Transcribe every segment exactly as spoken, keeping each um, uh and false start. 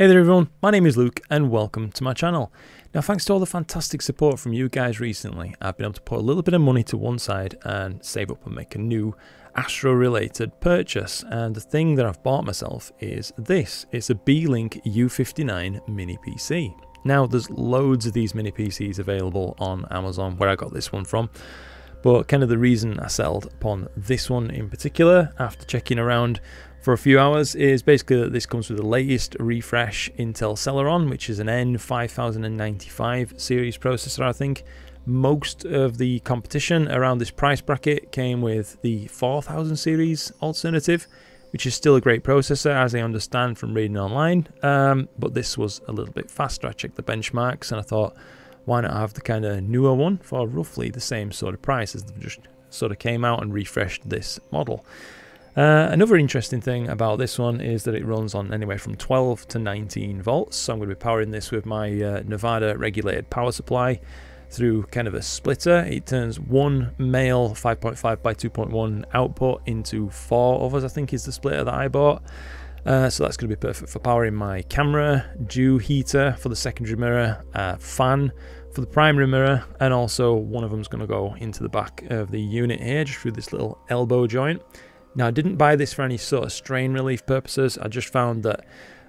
Hey there everyone, my name is Luke and welcome to my channel. Now thanks to all the fantastic support from you guys recently, I've been able to put a little bit of money to one side and save up and make a new Astro related purchase, and the thing that I've bought myself is this. It's a Beelink U fifty-nine mini P C. Now there's loads of these mini P Cs available on Amazon, where I got this one from, but kind of the reason I settled upon this one in particular after checking around for a few hours is basically that this comes with the latest refresh Intel Celeron, which is an N five thousand ninety-five series processor. I think most of the competition around this price bracket came with the four thousand series alternative, which is still a great processor as I understand from reading online, um, but this was a little bit faster. I checked the benchmarks and I thought, why not have the kind of newer one for roughly the same sort of price, as they've just sort of came out and refreshed this model. Uh, another interesting thing about this one is that it runs on anywhere from twelve to nineteen volts, so I'm going to be powering this with my uh, Nevada regulated power supply through kind of a splitter. It turns one male five point five by two point one output into four others, I think is the splitter that I bought. Uh, so that's going to be perfect for powering my camera, dew heater for the secondary mirror, uh, fan for the primary mirror, and also one of them is going to go into the back of the unit here, just through this little elbow joint. Now, I didn't buy this for any sort of strain relief purposes. I just found that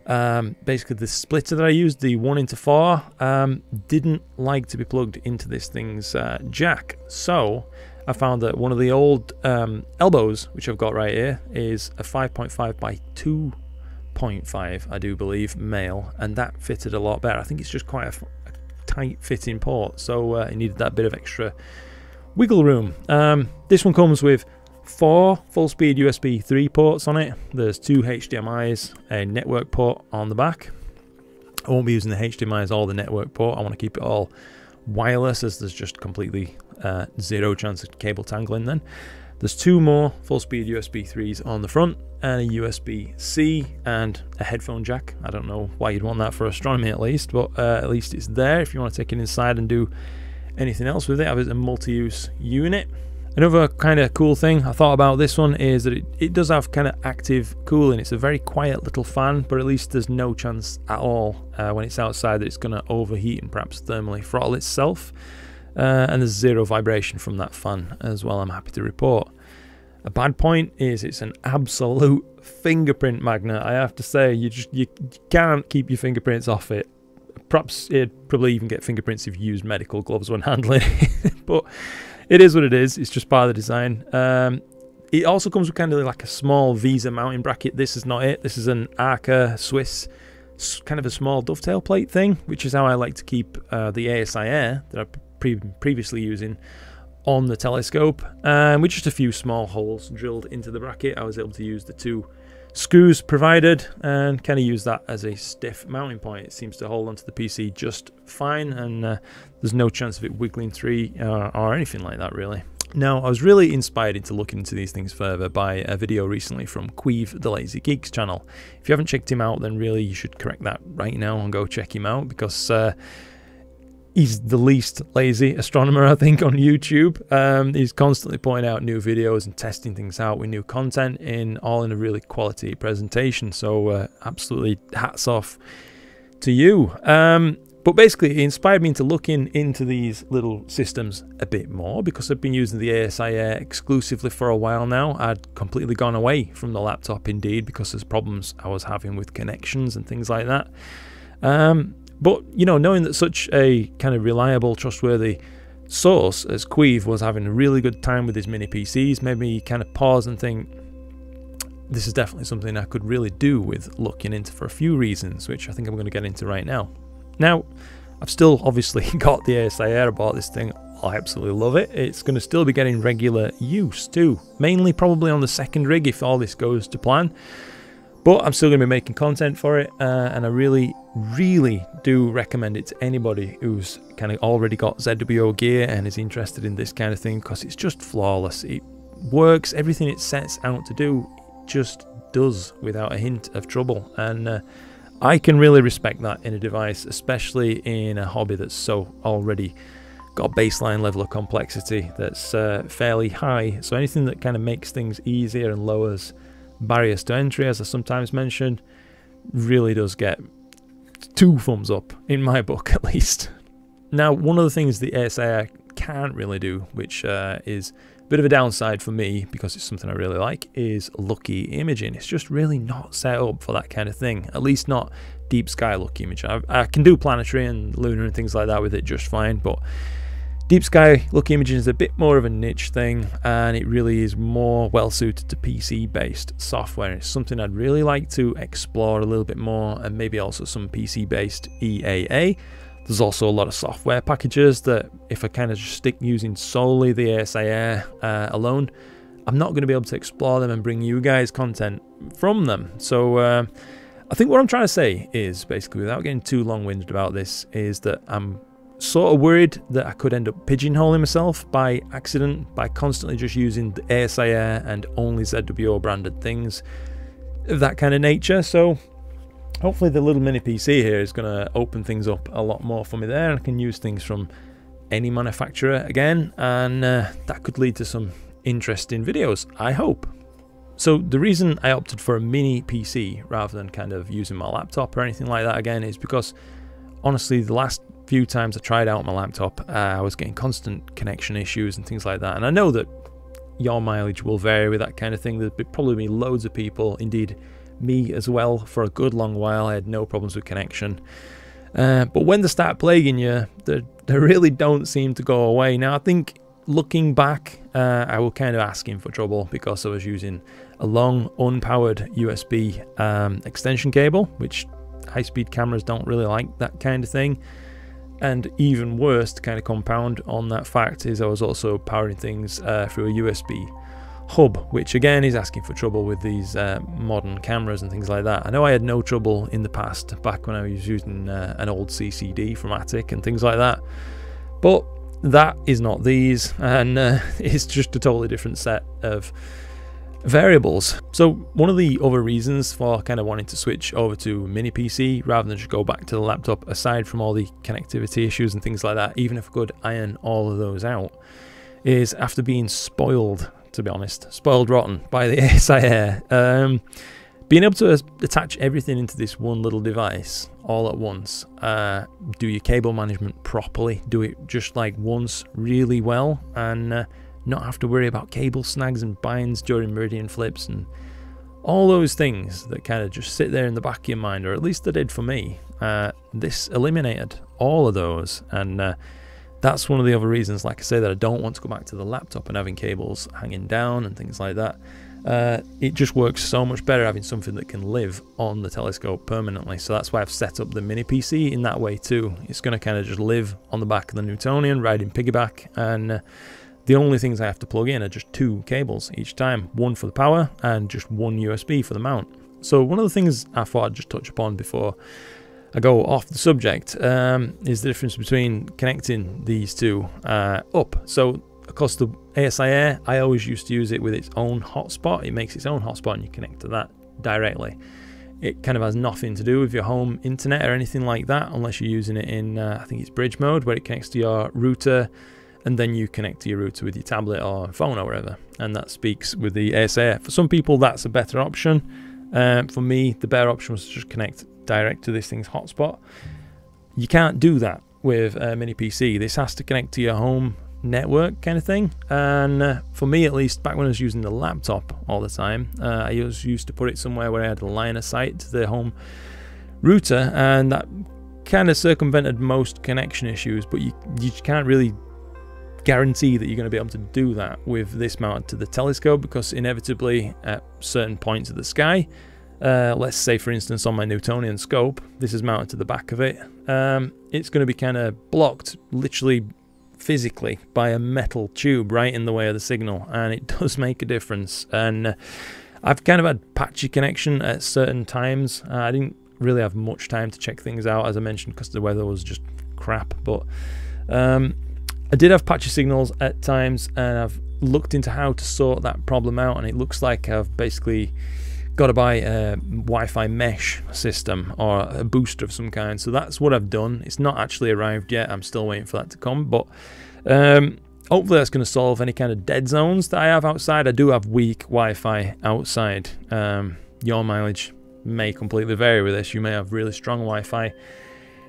um, basically the splitter that I used, the one into four, um, didn't like to be plugged into this thing's uh, jack. So I found that one of the old um, elbows, which I've got right here, is a five point five by two point five, I do believe, male, and that fitted a lot better. I think it's just quite a, a tight fitting port, so uh, it needed that bit of extra wiggle room. Um, this one comes with four full-speed U S B three ports on it. There's two H D M Is, a network port on the back. I won't be using the H D M Is or the network port. I want to keep it all wireless, as there's just completely uh, zero chance of cable tangling then. There's two more full-speed U S B threes on the front and a U S B C and a headphone jack. I don't know why you'd want that for astronomy at least, but uh, at least it's there if you want to take it inside and do anything else with it. It's a multi-use unit. Another kind of cool thing I thought about this one is that it, it does have kind of active cooling. It's a very quiet little fan, but at least there's no chance at all uh, when it's outside that it's going to overheat and perhaps thermally throttle itself. Uh, and there's zero vibration from that fan as well, I'm happy to report. A bad point is it's an absolute fingerprint magnet. I have to say, you just you can't keep your fingerprints off it. Perhaps it'd probably even get fingerprints if you use medical gloves when handling it, but it is what it is. It's just part of the design. Um, it also comes with kind of like a small VESA mounting bracket. This is not it. This is an Arca Swiss, kind of a small dovetail plate thing, which is how I like to keep uh, the ASIAIR that I've pre previously using on the telescope. Um, with just a few small holes drilled into the bracket, I was able to use the two screws provided and kind of use that as a stiff mounting point. It seems to hold onto the P C just fine, and uh, there's no chance of it wiggling free uh, or anything like that really. Now, I was really inspired into looking into these things further by a video recently from Queeve the Lazy Geeks channel. If you haven't checked him out, then really you should correct that right now and go check him out, because uh, he's the least lazy astronomer, I think, on YouTube. Um, he's constantly pointing out new videos and testing things out with new content, in all in a really quality presentation. So uh, absolutely hats off to you. Um, but basically, it inspired me into looking into these little systems a bit more, because I've been using the ASIAIR exclusively for a while now. I'd completely gone away from the laptop, indeed, because there's problems I was having with connections and things like that. Um, But, you know, knowing that such a kind of reliable, trustworthy source as Queeve was having a really good time with his mini P Cs made me kind of pause and think, this is definitely something I could really do with looking into, for a few reasons, which I think I'm going to get into right now. Now, I've still obviously got the ASIAIR. I bought this thing. I absolutely love it. It's going to still be getting regular use too, mainly probably on the second rig if all this goes to plan. But I'm still going to be making content for it, uh, and I really, really do recommend it to anybody who's kind of already got Z W O gear and is interested in this kind of thing, because it's just flawless. It works, everything it sets out to do, it just does without a hint of trouble. And uh, I can really respect that in a device, especially in a hobby that's so already got a baseline level of complexity that's uh, fairly high. So anything that kind of makes things easier and lowers barriers to entry, as I sometimes mentioned, really does get two thumbs up, in my book at least. Now, one of the things the ASIAIR can't really do, which uh, is a bit of a downside for me because it's something I really like, is lucky imaging. It's just really not set up for that kind of thing, at least not deep sky lucky imaging. I, I can do planetary and lunar and things like that with it just fine, but deep sky lucky imaging is a bit more of a niche thing, and it really is more well suited to P C based software. It's something I'd really like to explore a little bit more, and maybe also some P C based E A A. There's also a lot of software packages that, if I kind of just stick using solely the ASIAIR uh, alone, I'm not going to be able to explore them and bring you guys content from them. So uh, I think what I'm trying to say is, basically, without getting too long-winded about this, is that I'm sort of worried that I could end up pigeonholing myself by accident by constantly just using the ASIAIR and only Z W O branded things of that kind of nature. So hopefully the little mini P C here is going to open things up a lot more for me there, and I can use things from any manufacturer again, and uh, that could lead to some interesting videos, I hope. So the reason I opted for a mini P C rather than kind of using my laptop or anything like that again is because, honestly, the last few times I tried out my laptop, uh, I was getting constant connection issues and things like that. And I know that your mileage will vary with that kind of thing. There'll probably be loads of people, indeed me as well, for a good long while I had no problems with connection. Uh, but when they start plaguing you, they, they really don't seem to go away. Now, I think looking back, uh, I was kind of asking for trouble because I was using a long unpowered U S B um, extension cable, which high-speed cameras don't really like that kind of thing. And even worse, to kind of compound on that fact, is I was also powering things uh, through a U S B hub, which again is asking for trouble with these uh, modern cameras and things like that. I know I had no trouble in the past, back when I was using uh, an old C C D from ATIK and things like that, but that is not these, and uh, it's just a totally different set of variables. So one of the other reasons for kind of wanting to switch over to mini P C rather than just go back to the laptop, aside from all the connectivity issues and things like that, even if I could iron all of those out, is after being spoiled, to be honest, spoiled rotten by the ASIAIR, um, being able to attach everything into this one little device all at once, uh, do your cable management properly, do it just like once really well, and uh, not have to worry about cable snags and binds during meridian flips and all those things that kind of just sit there in the back of your mind, or at least they did for me. Uh, this eliminated all of those, and uh, that's one of the other reasons, like I say, that I don't want to go back to the laptop and having cables hanging down and things like that. Uh, it just works so much better having something that can live on the telescope permanently, so that's why I've set up the mini P C in that way too. It's going to kind of just live on the back of the Newtonian, riding piggyback, and uh, the only things I have to plug in are just two cables each time, one for the power and just one U S B for the mount. So one of the things I thought I'd just touch upon before I go off the subject um, is the difference between connecting these two uh, up. So of course the ASIAIR, I always used to use it with its own hotspot. It makes its own hotspot and you connect to that directly. It kind of has nothing to do with your home internet or anything like that, unless you're using it in, uh, I think it's bridge mode, where it connects to your router, and then you connect to your router with your tablet or phone or whatever, and that speaks with the ASIAIR. For some people, that's a better option. Um, for me, the better option was to just connect direct to this thing's hotspot. You can't do that with a mini P C. This has to connect to your home network kind of thing, and uh, for me at least, back when I was using the laptop all the time, uh, I was used to put it somewhere where I had a line of sight to the home router, and that kind of circumvented most connection issues, but you, you can't really guarantee that you're going to be able to do that with this mounted to the telescope, because inevitably at certain points of the sky, uh, let's say for instance on my Newtonian scope, this is mounted to the back of it, um, it's going to be kind of blocked literally physically by a metal tube right in the way of the signal, and it does make a difference. And uh, I've kind of had patchy connection at certain times. uh, I didn't really have much time to check things out, as I mentioned, because the weather was just crap, but um, I did have patchy signals at times, and I've looked into how to sort that problem out, and it looks like I've basically got to buy a Wi-Fi mesh system or a booster of some kind. So that's what I've done. It's not actually arrived yet. I'm still waiting for that to come, but um, hopefully that's going to solve any kind of dead zones that I have outside. I do have weak Wi-Fi outside. Um, your mileage may completely vary with this. You may have really strong Wi-Fi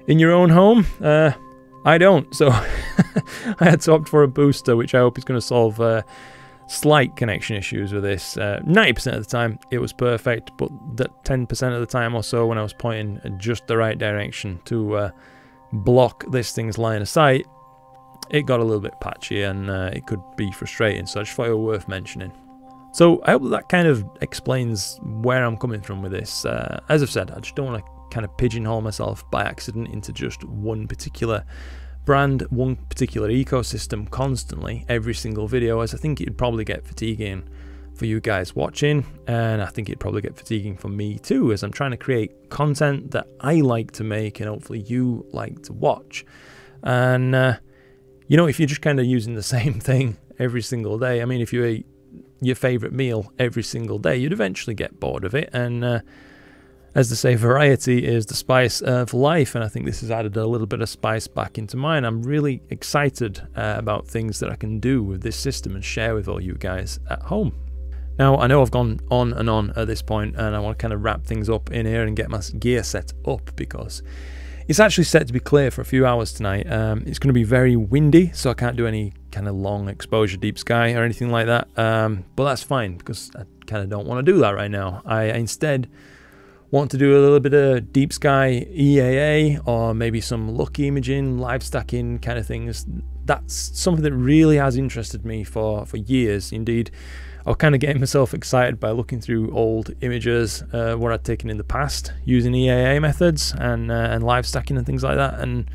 in your own home? Uh, I don't, so I had to opt for a booster, which I hope is going to solve uh, slight connection issues with this. ninety percent uh, of the time, it was perfect, but that ten percent of the time or so when I was pointing just the right direction to uh, block this thing's line of sight, it got a little bit patchy and uh, it could be frustrating, so I just thought it was worth mentioning. So I hope that kind of explains where I'm coming from with this. Uh, as I've said, I just don't want to kind of pigeonhole myself by accident into just one particular brand, one particular ecosystem constantly, every single video, as I think it'd probably get fatiguing for you guys watching, and I think it'd probably get fatiguing for me too, as I'm trying to create content that I like to make and hopefully you like to watch. And, uh, you know, if you're just kind of using the same thing every single day, I mean, if you ate your favorite meal every single day, you'd eventually get bored of it. And uh, as they say, variety is the spice of life, and I think this has added a little bit of spice back into mine. I'm really excited uh, about things that I can do with this system and share with all you guys at home. Now, I know I've gone on and on at this point, and I want to kind of wrap things up in here and get my gear set up, because it's actually set to be clear for a few hours tonight. Um, it's going to be very windy, so I can't do any kind of long exposure, deep sky or anything like that. Um, but that's fine, because I kind of don't want to do that right now. I instead want to do a little bit of deep sky E A A, or maybe some look imaging, live stacking kind of things. That's something that really has interested me for, for years. Indeed, I was kind of getting myself excited by looking through old images, uh, what I'd taken in the past, using E A A methods and, uh, and live stacking and things like that. And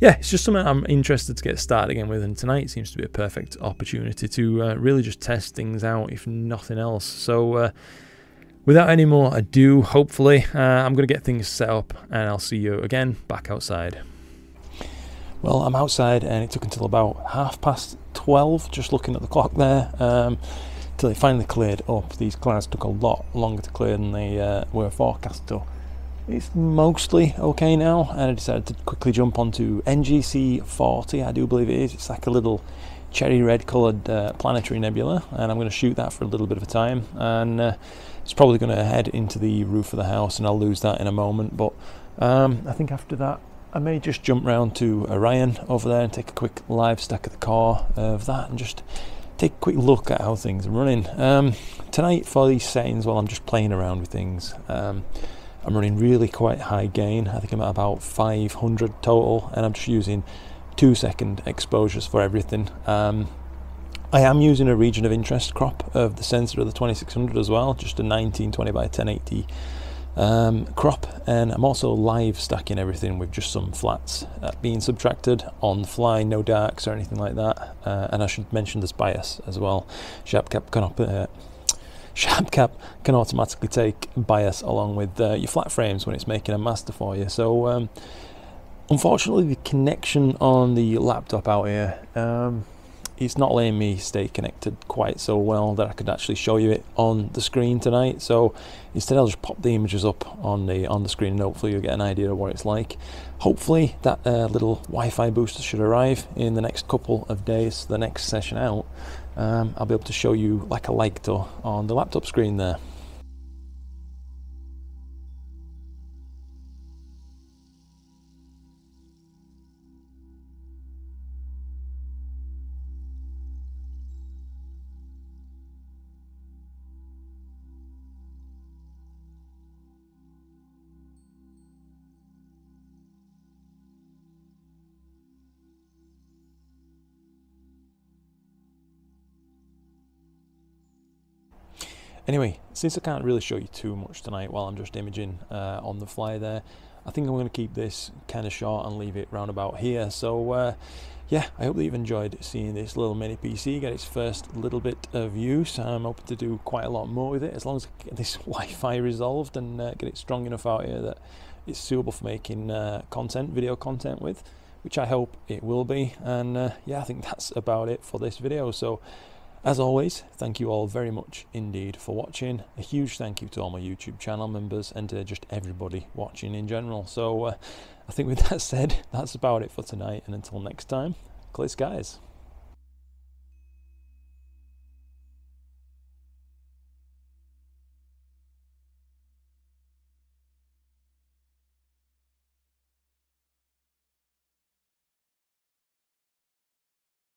yeah, it's just something I'm interested to get started again with, and tonight seems to be a perfect opportunity to uh, really just test things out, if nothing else. So uh, without any more ado, hopefully, uh, I'm going to get things set up, and I'll see you again back outside. Well, I'm outside, and it took until about half past twelve, just looking at the clock there, um, till it finally cleared up. These clouds took a lot longer to clear than they uh, were forecast to. It's mostly okay now, and I decided to quickly jump onto N G C forty, I do believe it is. It's like a little cherry red coloured uh, planetary nebula, and I'm going to shoot that for a little bit of a time, and uh, it's probably going to head into the roof of the house, and I'll lose that in a moment. But um, I think after that I may just jump round to Orion over there and take a quick live stack of the core of that, and just take a quick look at how things are running. Um, tonight for these settings, while I'm just playing around with things, um, I'm running really quite high gain. I think I'm at about five hundred total, and I'm just using two second exposures for everything. Um, I am using a region of interest crop of the sensor of the twenty-six hundred as well, just a nineteen twenty by ten eighty um, crop, and I'm also live stacking everything with just some flats uh, being subtracted on the fly, no darks or anything like that. Uh, and I should mention this bias as well. SharpCap can op uh, SharpCap can automatically take bias along with uh, your flat frames when it's making a master for you. So um, unfortunately, the connection on the laptop out here, um, it's not letting me stay connected quite so well that I could actually show you it on the screen tonight. So instead, I'll just pop the images up on the on the screen, and hopefully you'll get an idea of what it's like. Hopefully, that uh, little Wi-Fi booster should arrive in the next couple of days. The next session out, Um, I'll be able to show you like a lighter on the laptop screen there. Anyway, since I can't really show you too much tonight while I'm just imaging uh, on the fly there, I think I'm going to keep this kind of short and leave it round about here. So uh, yeah, I hope that you've enjoyed seeing this little mini P C get its first little bit of use. I'm hoping to do quite a lot more with it, as long as I get this Wi-Fi resolved and uh, get it strong enough out here that it's suitable for making uh, content, video content with, which I hope it will be. And uh, yeah, I think that's about it for this video. So, as always, thank you all very much indeed for watching. A huge thank you to all my YouTube channel members, and to just everybody watching in general. So uh, I think with that said, that's about it for tonight, and until next time, clear skies.